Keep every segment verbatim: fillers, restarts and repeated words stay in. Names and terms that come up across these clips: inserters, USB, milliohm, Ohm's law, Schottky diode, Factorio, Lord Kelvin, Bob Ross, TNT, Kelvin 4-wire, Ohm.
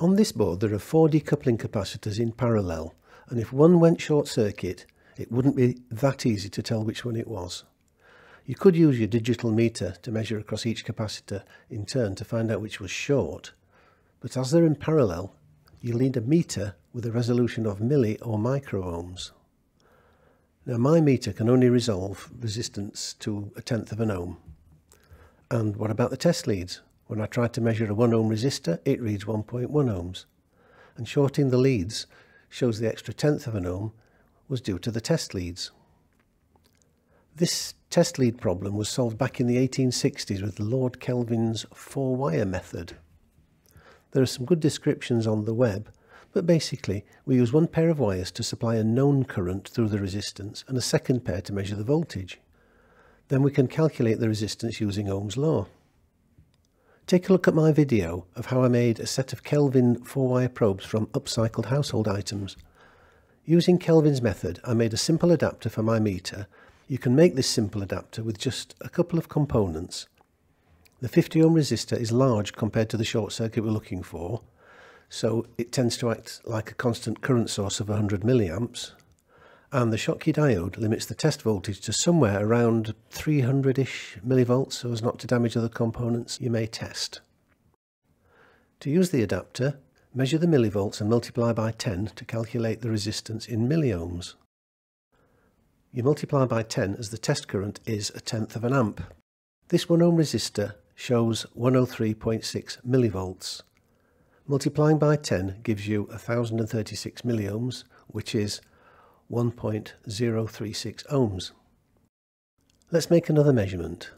On this board there are four decoupling capacitors in parallel, and if one went short circuit it wouldn't be that easy to tell which one it was. You could use your digital meter to measure across each capacitor in turn to find out which was short, but as they're in parallel you'll need a meter with a resolution of milli or microohms. Now my meter can only resolve resistance to a tenth of an ohm. And what about the test leads? When I tried to measure a one ohm resistor, it reads one point one ohms. And shorting the leads shows the extra tenth of an ohm was due to the test leads. This test lead problem was solved back in the eighteen sixties with Lord Kelvin's four wire method. There are some good descriptions on the web, but basically we use one pair of wires to supply a known current through the resistance and a second pair to measure the voltage. Then we can calculate the resistance using Ohm's law. Take a look at my video of how I made a set of Kelvin four wire probes from upcycled household items. Using Kelvin's method, I made a simple adapter for my meter. You can make this simple adapter with just a couple of components. The fifty ohm resistor is large compared to the short circuit we're looking for, so it tends to act like a constant current source of one hundred milliamps, and the Schottky diode limits the test voltage to somewhere around three hundred-ish millivolts so as not to damage other components you may test. To use the adapter, measure the millivolts and multiply by ten to calculate the resistance in milliohms. You multiply by ten as the test current is a tenth of an amp. This one ohm resistor shows one hundred three point six millivolts. Multiplying by ten gives you one thousand thirty-six milliohms, which is one point zero three six ohms. Let's make another measurement.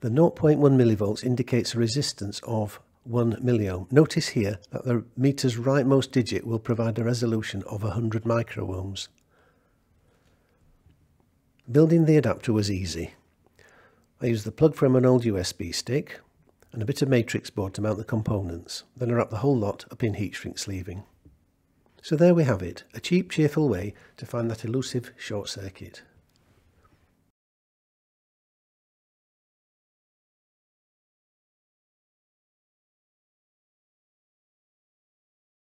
The zero point one millivolts indicates a resistance of one milliohm. Notice here that the meter's rightmost digit will provide a resolution of one hundred microohms. Building the adapter was easy. I used the plug from an old U S B stick and a bit of matrix board to mount the components. Then I wrap the whole lot up in heat shrink sleeving. So there we have it, a cheap, cheerful way to find that elusive short circuit.